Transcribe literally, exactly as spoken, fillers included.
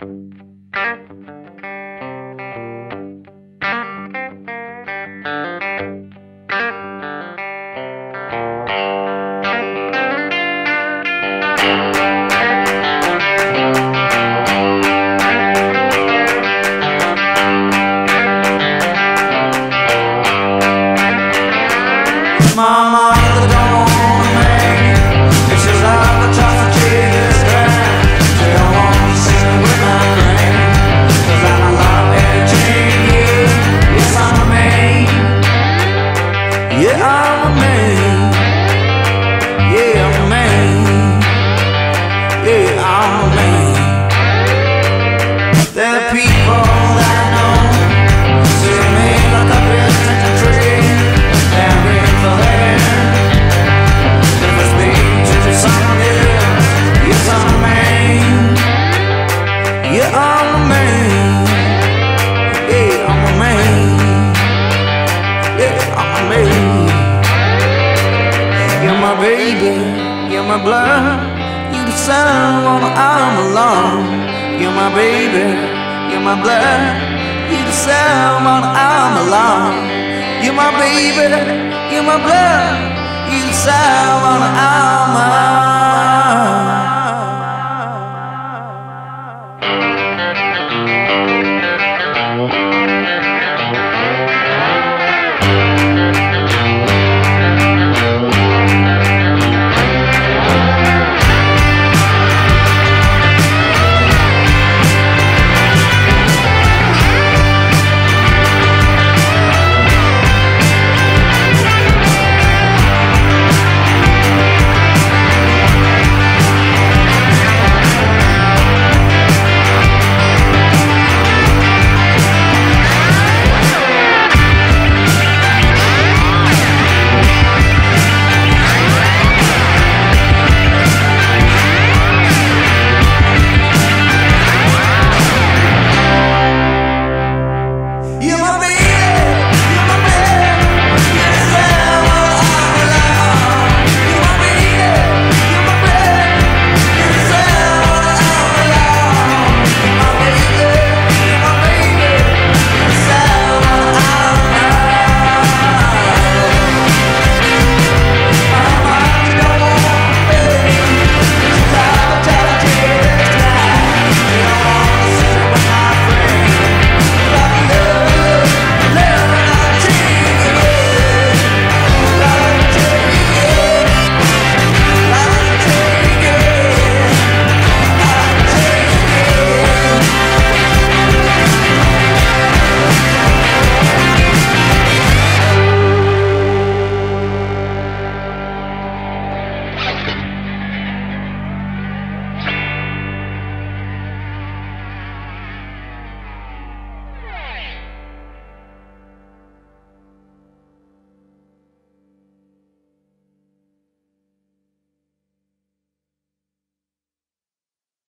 Mama, you don't want me. This is all the time for Jesus Christ. You don't want to see me with my name, 'cause I'm a love everything you. Yes, I'm a man. Yeah, I'm a man. Yeah, I'm a man. Yeah, I'm a man. There are people that I know see me like a distant tree. Yeah, I'm a man. Yeah, I'm a man. Yeah, I'm a man. You're my baby, you're my blood. You decide I wanna, I'm alone. You're my baby, you're my blood. You decide I wanna, I'm alone. You're my baby, you're my blood. You decide I wanna, I'm alone.